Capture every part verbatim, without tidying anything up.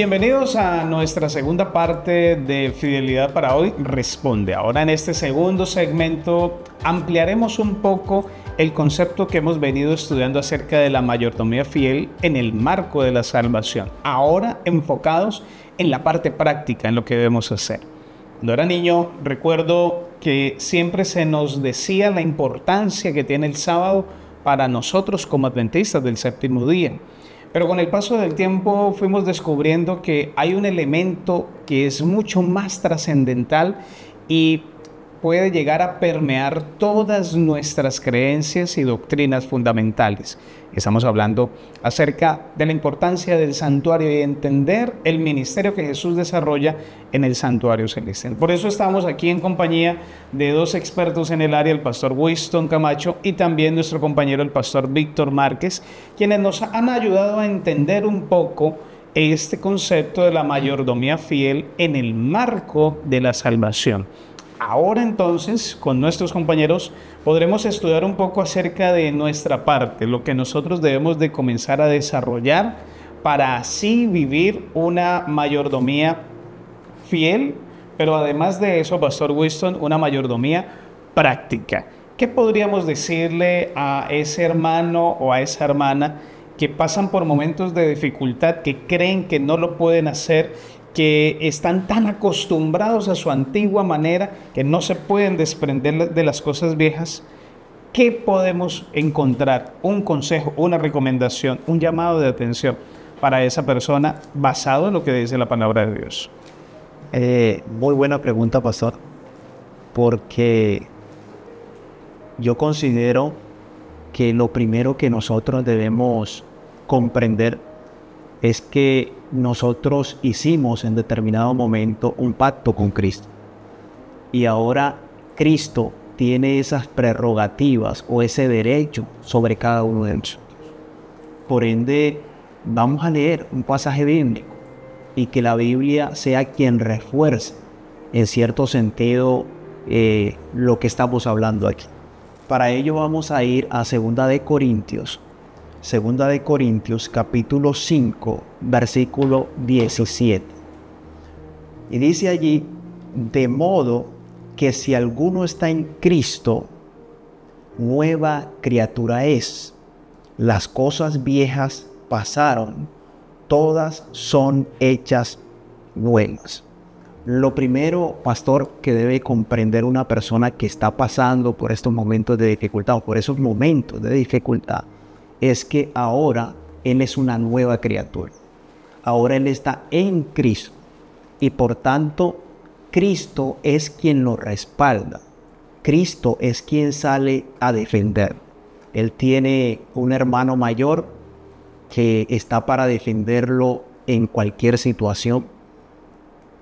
Bienvenidos a nuestra segunda parte de Fidelidad para Hoy, Responde. Ahora en este segundo segmento ampliaremos un poco el concepto que hemos venido estudiando acerca de la mayordomía fiel en el marco de la salvación. Ahora enfocados en la parte práctica, en lo que debemos hacer. Cuando era niño, recuerdo que siempre se nos decía la importancia que tiene el sábado para nosotros como adventistas del séptimo día. Pero con el paso del tiempo fuimos descubriendo que hay un elemento que es mucho más trascendental y puede llegar a permear todas nuestras creencias y doctrinas fundamentales. Estamos hablando acerca de la importancia del santuario y entender el ministerio que Jesús desarrolla en el santuario celestial. Por eso estamos aquí en compañía de dos expertos en el área, el pastor Winston Camacho y también nuestro compañero el pastor Víctor Márquez, quienes nos han ayudado a entender un poco este concepto de la mayordomía fiel en el marco de la salvación. Ahora entonces, con nuestros compañeros, podremos estudiar un poco acerca de nuestra parte, lo que nosotros debemos de comenzar a desarrollar para así vivir una mayordomía fiel, pero además de eso, pastor Winston, una mayordomía práctica. ¿Qué podríamos decirle a ese hermano o a esa hermana que pasan por momentos de dificultad, que creen que no lo pueden hacer, que están tan acostumbrados a su antigua manera que no se pueden desprender de las cosas viejas? ¿Qué podemos encontrar? Un consejo, una recomendación, un llamado de atención para esa persona basado en lo que dice la palabra de Dios. Eh, muy buena pregunta, pastor, porque yo considero que lo primero que nosotros debemos comprender es que nosotros hicimos en determinado momento un pacto con Cristo y ahora Cristo tiene esas prerrogativas o ese derecho sobre cada uno de nosotros. Por ende, vamos a leer un pasaje bíblico y que la Biblia sea quien refuerce en cierto sentido eh, lo que estamos hablando aquí. Para ello vamos a ir a segunda de Corintios. Segunda de Corintios, capítulo cinco, versículo diecisiete. Y dice allí, de modo que si alguno está en Cristo, nueva criatura es. Las cosas viejas pasaron, todas son hechas nuevas. Lo primero, pastor, que debe comprender una persona que está pasando por estos momentos de dificultad o por esos momentos de dificultad, es que ahora él es una nueva criatura. Ahora él está en Cristo. Y por tanto, Cristo es quien lo respalda. Cristo es quien sale a defender. Él tiene un hermano mayor que está para defenderlo en cualquier situación.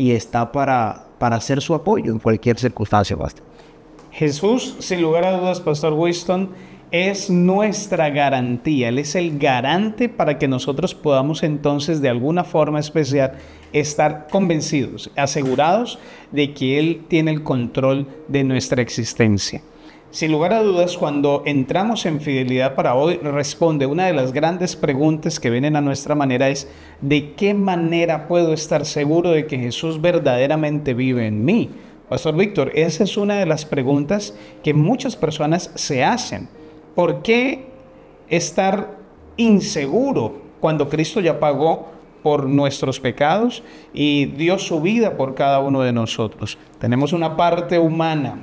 Y está para, para ser su apoyo en cualquier circunstancia. Jesús, sin lugar a dudas, pastor Winston, es nuestra garantía. Él es el garante para que nosotros podamos entonces de alguna forma especial estar convencidos, asegurados de que Él tiene el control de nuestra existencia. Sin lugar a dudas, cuando entramos en Fidelidad para Hoy, Responde, una de las grandes preguntas que vienen a nuestra manera es ¿de qué manera puedo estar seguro de que Jesús verdaderamente vive en mí? Pastor Víctor, esa es una de las preguntas que muchas personas se hacen. ¿Por qué estar inseguro cuando Cristo ya pagó por nuestros pecados y dio su vida por cada uno de nosotros? Tenemos una parte humana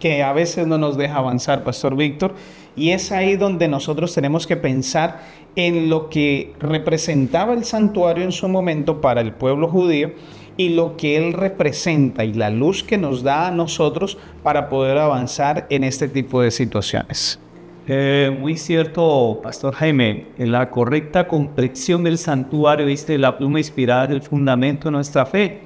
que a veces no nos deja avanzar, pastor Víctor, y es ahí donde nosotros tenemos que pensar en lo que representaba el santuario en su momento para el pueblo judío y lo que Él representa y la luz que nos da a nosotros para poder avanzar en este tipo de situaciones. Eh, muy cierto, pastor Jaime. La correcta comprensión del santuario es la pluma inspirada del fundamento de nuestra fe.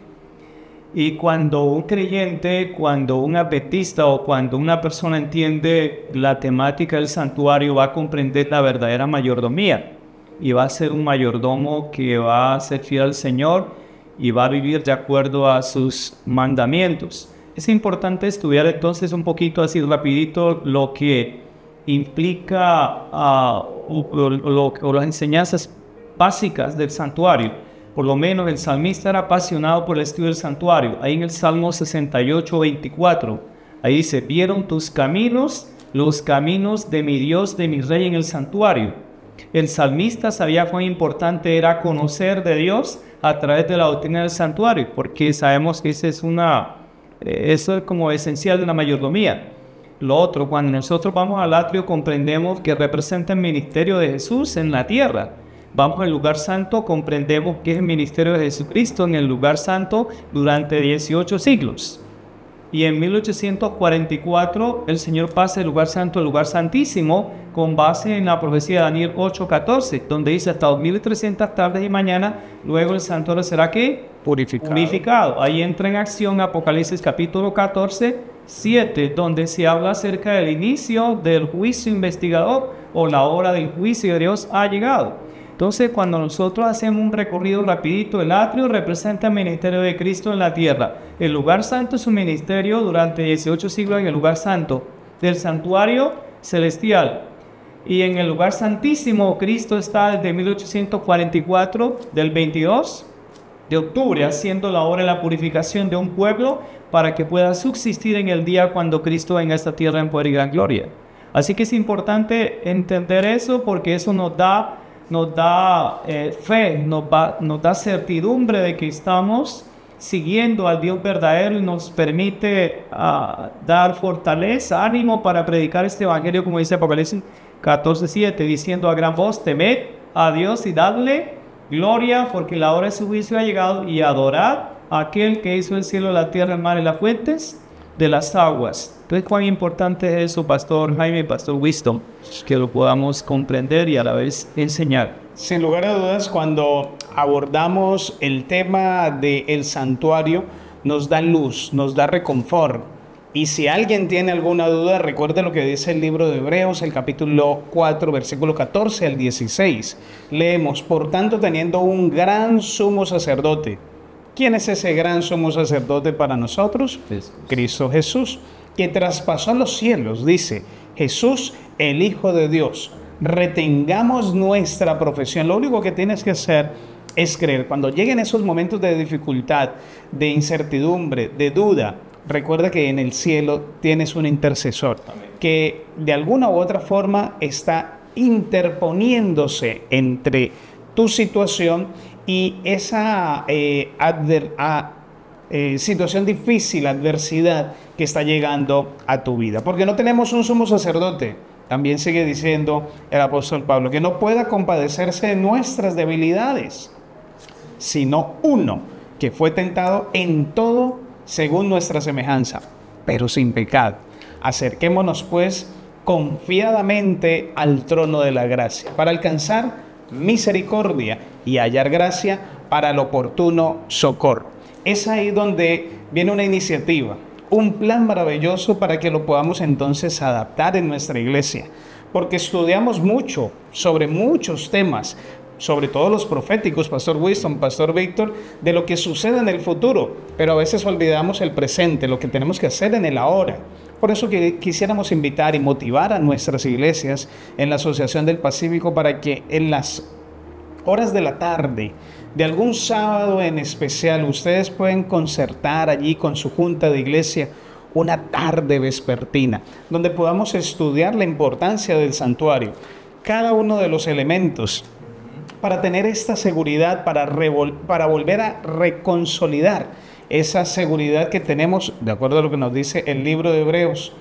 Y cuando un creyente, cuando un adventista o cuando una persona entiende la temática del santuario, va a comprender la verdadera mayordomía y va a ser un mayordomo que va a ser fiel al Señor y va a vivir de acuerdo a sus mandamientos. Es importante estudiar entonces un poquito así rapidito lo que implica uh, o, o, o, o las enseñanzas básicas del santuario, Por lo menos el salmista era apasionado por el estudio del santuario. Ahí en el Salmo sesenta y ocho, veinticuatro, ahí dice, vieron tus caminos, los caminos de mi Dios, de mi Rey en el santuario. El salmista sabía cuán importante era conocer de Dios a través de la doctrina del santuario, porque sabemos que esa es una, eso es como esencial de la mayordomía. Lo otro, cuando nosotros vamos al atrio, comprendemos que representa el ministerio de Jesús en la tierra. Vamos al lugar santo, comprendemos que es el ministerio de Jesucristo en el lugar santo durante dieciocho siglos. Y en mil ochocientos cuarenta y cuatro el Señor pasa del lugar santo al lugar santísimo con base en la profecía de Daniel ocho, catorce, donde dice hasta dos mil trescientas tardes y mañana, luego el santuario será que purificado. purificado. Ahí entra en acción Apocalipsis capítulo catorce, siete, donde se habla acerca del inicio del juicio investigador o la hora del juicio de Dios ha llegado. Entonces, cuando nosotros hacemos un recorrido rapidito, el atrio representa el ministerio de Cristo en la tierra. El lugar santo es su ministerio durante dieciocho siglos en el lugar santo, del santuario celestial. Y en el lugar santísimo, Cristo está desde mil ochocientos cuarenta y cuatro, del veintidós de octubre, haciendo la obra de la purificación de un pueblo para que pueda subsistir en el día cuando Cristo venga a esta tierra en poder y gran gloria. Así que es importante entender eso, porque eso nos da... nos da eh, fe, nos, va, nos da certidumbre de que estamos siguiendo al Dios verdadero y nos permite uh, dar fortaleza, ánimo para predicar este evangelio, como dice Apocalipsis catorce, siete, diciendo a gran voz, temed a Dios y dadle gloria, porque la hora de su juicio ha llegado, y adorad a aquel que hizo el cielo, la tierra, el mar y las fuentes de las aguas. Entonces, cuán importante es eso, Pastor Jaime, Pastor Winston, que lo podamos comprender y a la vez enseñar. Sin lugar a dudas, cuando abordamos el tema del santuario, nos da luz, nos da reconfort. Y si alguien tiene alguna duda, recuerde lo que dice el libro de Hebreos, el capítulo cuatro, versículo catorce al dieciséis. Leemos, por tanto, teniendo un gran sumo sacerdote. ¿Quién es ese gran sumo sacerdote para nosotros? Jesús. Cristo Jesús, que traspasó los cielos, dice Jesús, el Hijo de Dios. Retengamos nuestra profesión. Lo único que tienes que hacer es creer. Cuando lleguen esos momentos de dificultad, de incertidumbre, de duda, recuerda que en el cielo tienes un intercesor que de alguna u otra forma está interponiéndose entre tu situación y esa eh, adver, a, eh, situación difícil, adversidad que está llegando a tu vida. Porque no tenemos un sumo sacerdote, también sigue diciendo el apóstol Pablo, que no pueda compadecerse de nuestras debilidades, sino uno que fue tentado en todo según nuestra semejanza, pero sin pecado. Acerquémonos pues confiadamente al trono de la gracia para alcanzar misericordia y hallar gracia para el oportuno socorro. Es ahí donde viene una iniciativa, un plan maravilloso para que lo podamos entonces adaptar en nuestra iglesia, porque estudiamos mucho sobre muchos temas, sobre todo los proféticos, Pastor Winston, Pastor Víctor, de lo que sucede en el futuro, pero a veces olvidamos el presente, lo que tenemos que hacer en el ahora. Por eso que quisiéramos invitar y motivar a nuestras iglesias en la Asociación del Pacífico para que en las horas de la tarde, de algún sábado en especial, ustedes pueden concertar allí con su junta de iglesia una tarde vespertina, donde podamos estudiar la importancia del santuario, cada uno de los elementos, para tener esta seguridad, para, para volver a reconsolidar esa seguridad que tenemos, de acuerdo a lo que nos dice el libro de Hebreos,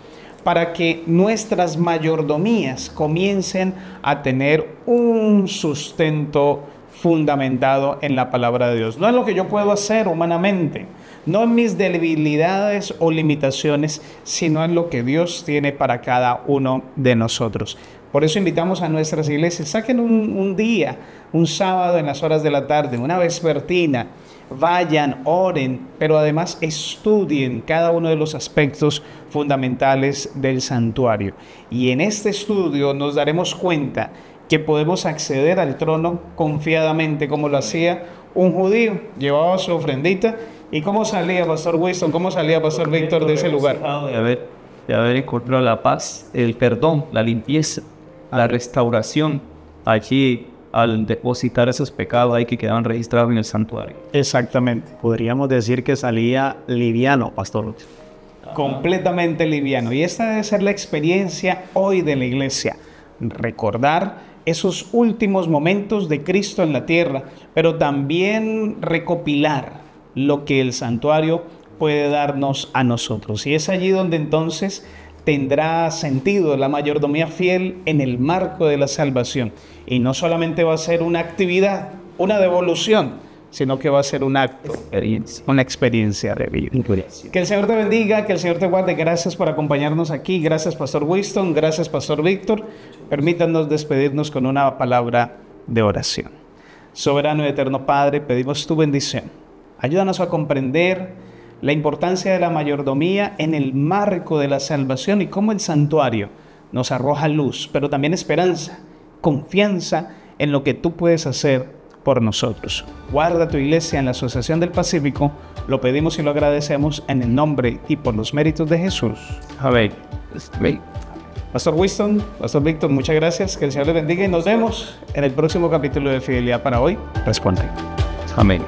para que nuestras mayordomías comiencen a tener un sustento fundamentado en la palabra de Dios. No es lo que yo puedo hacer humanamente, no en mis debilidades o limitaciones, sino en lo que Dios tiene para cada uno de nosotros. Por eso invitamos a nuestras iglesias, saquen un, un día, un sábado en las horas de la tarde, una vespertina, vayan, oren, pero además estudien cada uno de los aspectos fundamentales del santuario. Y en este estudio nos daremos cuenta que podemos acceder al trono confiadamente, como lo hacía un judío, llevaba su ofrendita. ¿Y cómo salía Pastor Winston? ¿Cómo salía Pastor Víctor de ese lugar? De haber, de haber encontrado la paz, el perdón, la limpieza, la restauración allí al depositar esos pecados ahí que quedaban registrados en el santuario. Exactamente. Podríamos decir que salía liviano, Pastor. Ajá. Completamente liviano. Y esta debe ser la experiencia hoy de la iglesia. Recordar esos últimos momentos de Cristo en la tierra, pero también recopilar lo que el santuario puede darnos a nosotros. Y es allí donde entonces tendrá sentido la mayordomía fiel en el marco de la salvación. Y no solamente va a ser una actividad, una devolución, sino que va a ser un acto, experiencia. una experiencia de vida. Experiencia. Que el Señor te bendiga, que el Señor te guarde. Gracias por acompañarnos aquí. Gracias, Pastor Winston. Gracias, Pastor Víctor. Permítanos despedirnos con una palabra de oración. Soberano y eterno Padre, pedimos tu bendición. Ayúdanos a comprender la importancia de la mayordomía en el marco de la salvación y cómo el santuario nos arroja luz, pero también esperanza, confianza en lo que tú puedes hacer por nosotros. Guarda tu iglesia en la Asociación del Pacífico. Lo pedimos y lo agradecemos en el nombre y por los méritos de Jesús. Amén. Pastor Winston, Pastor Víctor, muchas gracias. Que el Señor les bendiga y nos vemos en el próximo capítulo de Fidelidad para Hoy. Responde. Amén.